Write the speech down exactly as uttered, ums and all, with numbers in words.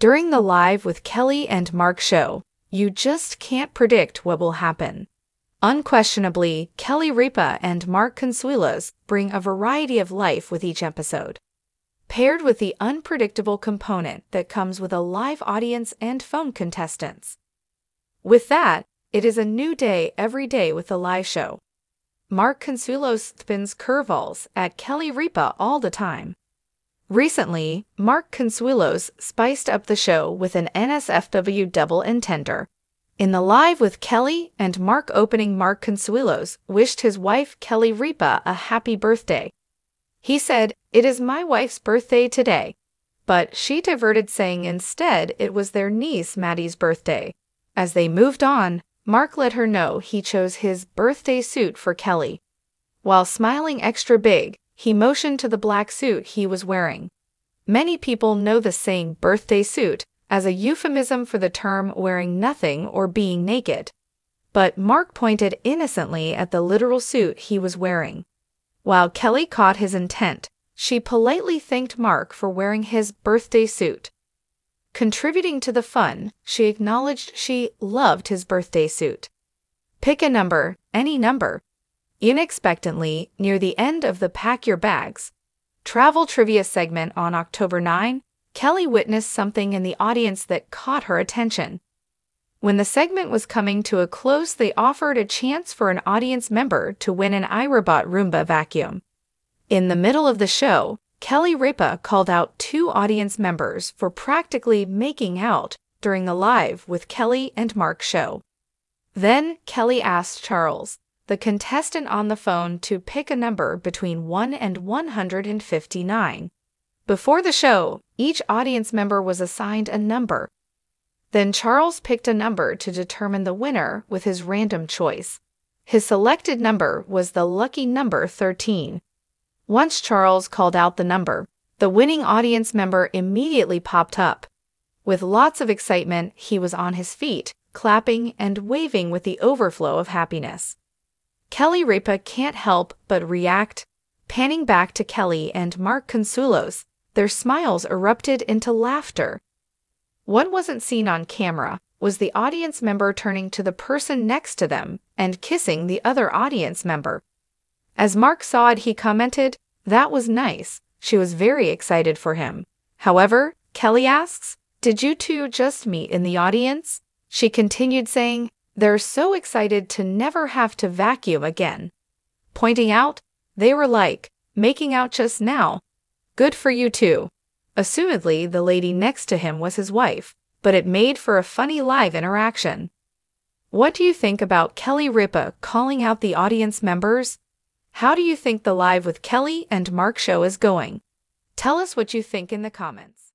During the Live with Kelly and Mark show, you just can't predict what will happen. Unquestionably, Kelly Ripa and Mark Consuelos bring a variety of life with each episode, paired with the unpredictable component that comes with a live audience and phone contestants. With that, it is a new day every day with the live show. Mark Consuelos spins curveballs at Kelly Ripa all the time. Recently, Mark Consuelos spiced up the show with an N S F W double entendre. In the Live with Kelly and Mark opening, Mark Consuelos wished his wife Kelly Ripa a happy birthday. He said, "It is my wife's birthday today," but she diverted, saying instead it was their niece Maddie's birthday. As they moved on, Mark let her know he chose his birthday suit for Kelly. While smiling extra big, he motioned to the black suit he was wearing. Many people know the saying birthday suit as a euphemism for the term wearing nothing or being naked, but Mark pointed innocently at the literal suit he was wearing. While Kelly caught his intent, she politely thanked Mark for wearing his birthday suit. Contributing to the fun, she acknowledged she loved his birthday suit. Pick a number, any number. Unexpectedly, near the end of the Pack Your Bags! Travel trivia segment on October ninth, Kelly witnessed something in the audience that caught her attention. When the segment was coming to a close, they offered a chance for an audience member to win an iRobot Roomba vacuum. In the middle of the show, Kelly Ripa called out two audience members for practically making out during the Live with Kelly and Mark show. Then Kelly asked Charles, the contestant on the phone, to pick a number between one and one hundred fifty-nine. Before the show, each audience member was assigned a number. Then Charles picked a number to determine the winner with his random choice. His selected number was the lucky number thirteen. Once Charles called out the number, the winning audience member immediately popped up. With lots of excitement, he was on his feet, clapping and waving with the overflow of happiness. Kelly Ripa can't help but react. Panning back to Kelly and Mark Consuelos, their smiles erupted into laughter. What wasn't seen on camera was the audience member turning to the person next to them and kissing the other audience member. As Mark saw it, he commented, "That was nice. She was very excited for him." However, Kelly asks, "Did you two just meet in the audience?" She continued saying, "They're so excited to never have to vacuum again." Pointing out, "They were like, making out just now. Good for you two." Assumedly, the lady next to him was his wife, but it made for a funny live interaction. What do you think about Kelly Ripa calling out the audience members? How do you think the Live with Kelly and Mark show is going? Tell us what you think in the comments.